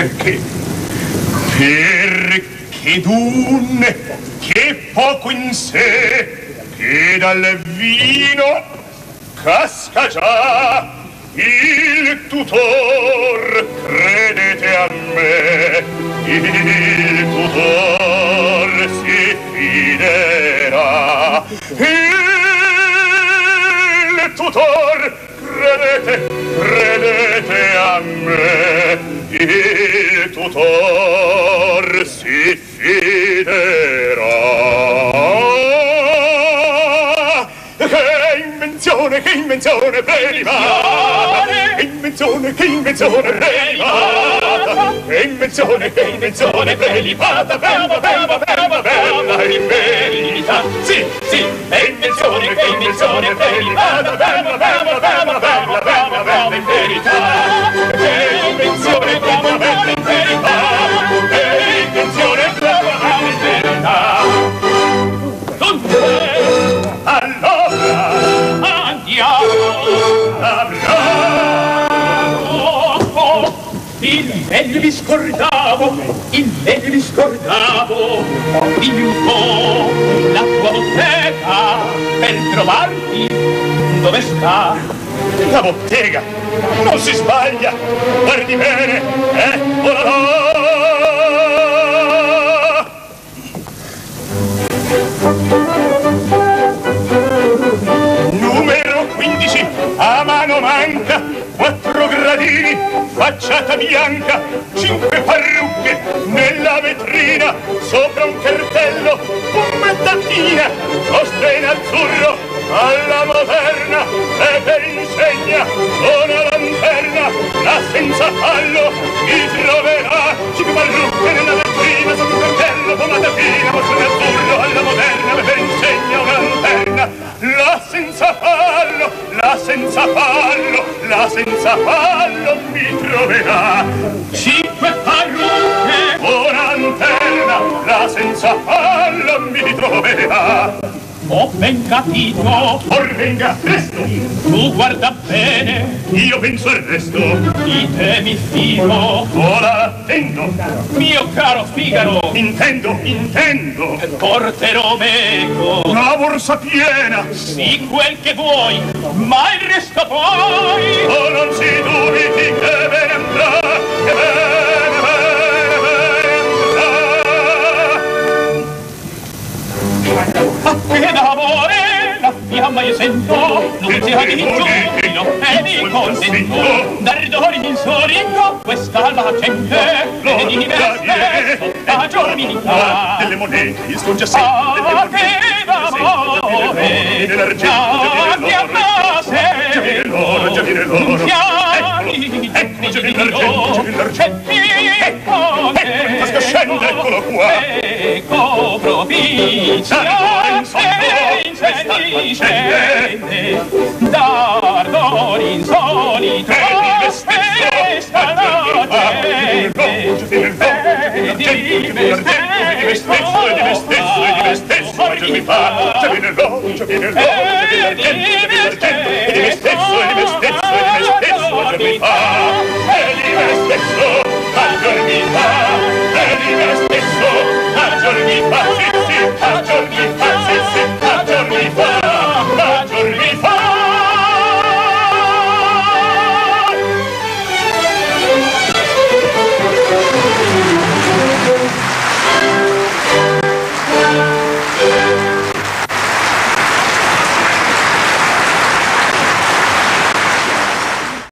Perché d'un che poco in sé, che dal vino casca già, il tutor, credete a me, il tutor si fiderà, il tutor, credete a me, il tutor si fiderà. Che invenzione prelibata! Che invenzione prelibata! Che invenzione prelibata! Bella, bella, bella, bella e bellita! Sì, sì! Che invenzione prelibata! Bella, bella, bella, bella, bella, bella e verità! Che invenzione prelibata! Bella e verità! Che invenzione prelibata! Bella e verità! Dunque, allora, andiamo a Bravo! Il meglio mi scordavo, dimmi un po' la tua bottega per trovarti dove sta. La bottega? Non si sbaglia, guardi bene, eccola là! Numero 15, a mano manca, 4 gradini, facciata bianca, 5 parrucche nella vetrina, sopra un cartello, fumettatina, mostra in azzurro alla moderna, e per insegna una lanterna, la senza fallo si troverà, 5 parrucche nella vetrina, sopra un cartello, fumettatina, mostra in azzurro alla moderna, e per insegna una lanterna, la senza fallo, mi troverà. 5 parrucche, una lanterna, la senza fallo mi troverà. Ho ben capito, or venga presto, tu guarda bene, io penso al resto, di te mi fido, ora attendo, mio caro Figaro, intendo, porterò meco, una borsa piena, sì quel che vuoi, ma il resto poi, oh non si dubiti che ve ne andrà, che ve ne andrà. Appena amore, la fiamma io sento, l'ultima di giugno e mi consento, dare dolori in soringo, quest'alba accende, e di diverse stagionità. Delle monete, il scongiassetto, delle monete, già viene l'oro, ecco, già viene l'argento, ecco, scende, eccolo qua, ecco, provincia, Scende, d'ardor insolito, questa notte, di me stesso, già mi fa, già viene l'oro, già viene l'argento,